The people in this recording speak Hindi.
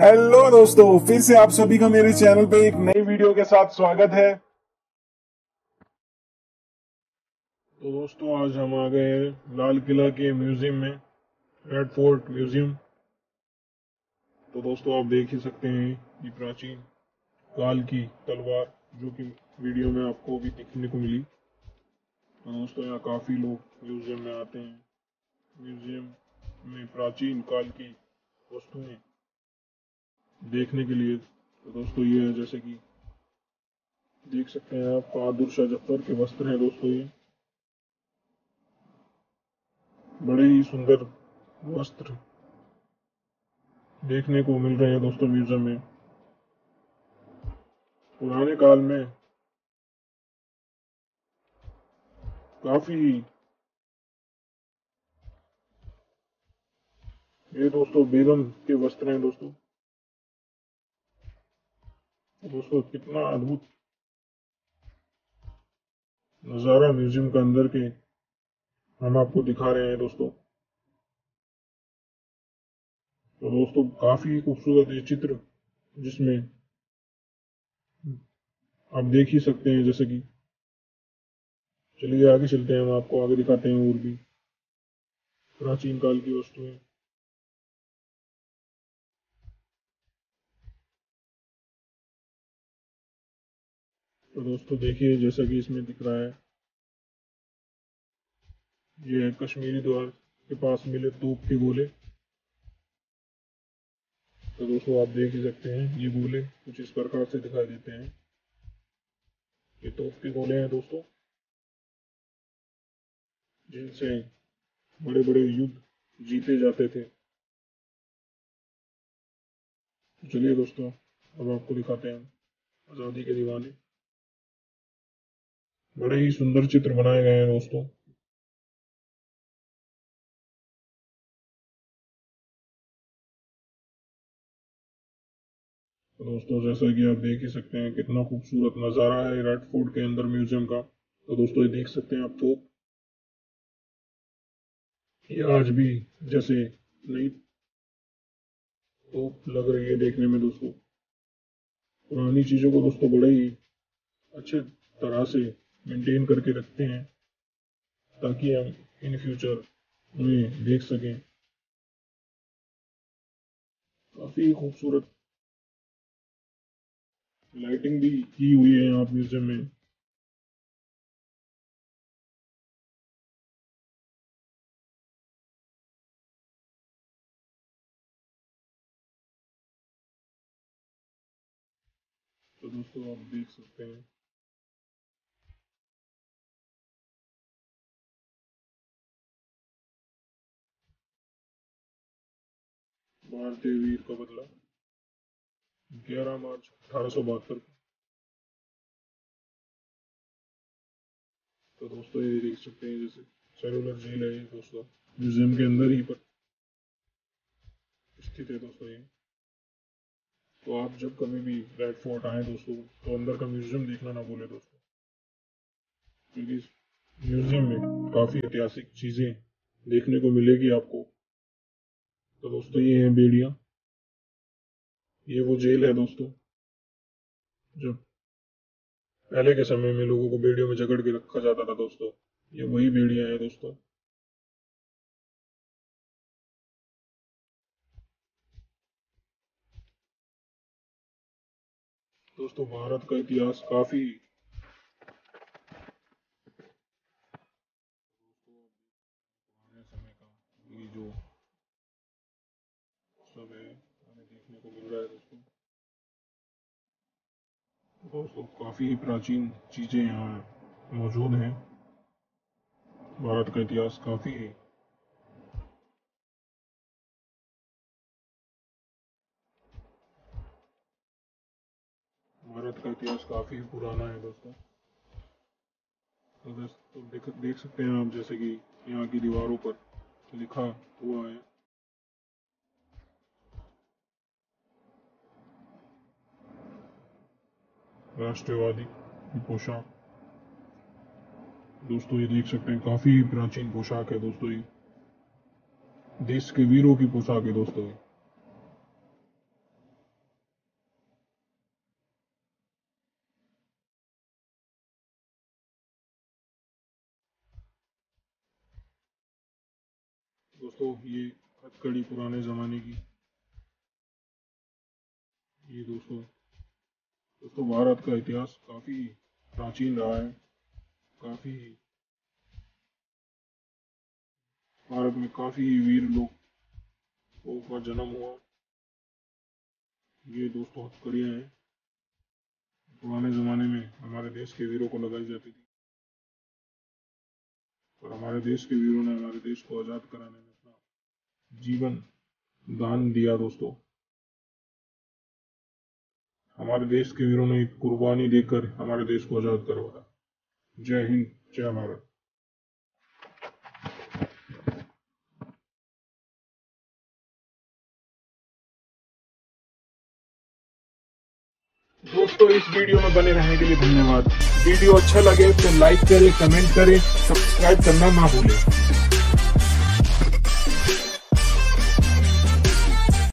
हेलो दोस्तों, फिर से आप सभी का मेरे चैनल पे एक नई वीडियो के साथ स्वागत है। तो दोस्तों, आज हम आ गए हैं लाल किला के म्यूजियम में, रेड फोर्ट म्यूजियम। तो दोस्तों, आप देख ही सकते हैं ये प्राचीन काल की तलवार, जो कि वीडियो में आपको भी देखने को मिली। तो दोस्तों, यहाँ काफी लोग म्यूजियम में आते हैं। म्यूजियम में प्राचीन काल की वस्तुएं देखने के लिए। तो दोस्तों, ये है, जैसे कि देख सकते हैं आप, बहादुर शाह जफर के वस्त्र हैं। दोस्तों, ये बड़े ही सुंदर वस्त्र देखने को मिल रहे हैं दोस्तों म्यूजियम में। पुराने काल में काफी, ये दोस्तों बीरम के वस्त्र हैं। दोस्तों कितना अद्भुत नजारा म्यूजियम के अंदर के हम आपको दिखा रहे हैं दोस्तों। तो दोस्तों, काफी खूबसूरत ये चित्र, जिसमें आप देख ही सकते हैं, जैसे कि चलिए आगे चलते हैं, हम आपको आगे दिखाते हैं और भी प्राचीन काल की वस्तुएं। तो दोस्तों, देखिए जैसा कि इसमें दिख रहा है, ये है कश्मीरी द्वार के पास मिले तोप के गोले। तो दोस्तों, आप देख ही सकते हैं, ये गोले कुछ इस प्रकार से दिखाई देते हैं। ये तोप के गोले हैं दोस्तों, जिनसे बड़े बड़े युद्ध जीते जाते थे। चलिए दोस्तों, अब आपको दिखाते हैं आजादी के दीवाने। बड़े ही सुंदर चित्र बनाए गए हैं दोस्तों। दोस्तों, जैसा कि आप देख ही सकते हैं, कितना खूबसूरत नजारा है रेड फोर्ट के अंदर म्यूजियम का। तो दोस्तों, ये देख सकते हैं आप, तो ये आज भी जैसे नई तोप लग रही है देखने में दोस्तों। पुरानी चीजों को दोस्तों बड़े ही अच्छे तरह से मेंटेन करके रखते हैं, ताकि हम इन फ्यूचर उन्हें देख सकें। काफी खूबसूरत लाइटिंग भी की हुई है यहाँ म्यूजियम में। तो दोस्तों, आप देख सकते हैं, भारतीय वीर का बदला 11 मार्च 1872। तो दोस्तों, ये देख सकते हैं, जैसे सेलुलर जेल है दोस्तों, म्यूजियम के अंदर ही पर स्थित है दोस्तों ये। तो आप जब कभी भी रेड फोर्ट आए दोस्तों, तो अंदर का म्यूजियम देखना ना भूले दोस्तों, क्योंकि इस म्यूजियम में काफी ऐतिहासिक चीजें देखने को मिलेगी आपको। तो दोस्तों, ये है बेड़िया, ये वो जेल है दोस्तों, जब पहले के समय में लोगों को बेड़ियों में जकड़ के रखा जाता था दोस्तों। ये वही बेड़िया है दोस्तों। दोस्तों, भारत का इतिहास काफी, दोस्तों काफी प्राचीन चीजें यहाँ मौजूद हैं। भारत का इतिहास काफी पुराना है दोस्तों। तो देख सकते हैं आप, जैसे कि यहाँ की दीवारों पर लिखा हुआ है। राष्ट्रवादी पोशाक दोस्तों, ये देख सकते हैं, काफी प्राचीन पोशाक है दोस्तों, ये देश के वीरों की पोशाक है दोस्तों। दोस्तों ये हथकड़ी पुराने ज़माने की, ये दोस्तों भारत का इतिहास काफ़ी प्राचीन रहा है, काफ़ी भारत में काफ़ी वीर लोगों का जन्म हुआ। ये दोस्तों हथकड़ियाँ हैं, पुराने ज़माने में हमारे देश के वीरों को लगाई जाती थी, और हमारे देश के वीरों ने हमारे देश को आज़ाद कराने में अपना जीवन दान दिया। दोस्तों हमारे देश के वीरों ने कुर्बानी देकर हमारे देश को आज़ाद करवाया। जय हिंद, जय भारत। दोस्तों इस वीडियो में बने रहने के लिए धन्यवाद। वीडियो अच्छा लगे तो लाइक करें, कमेंट करें, सब्सक्राइब करना ना भूलें।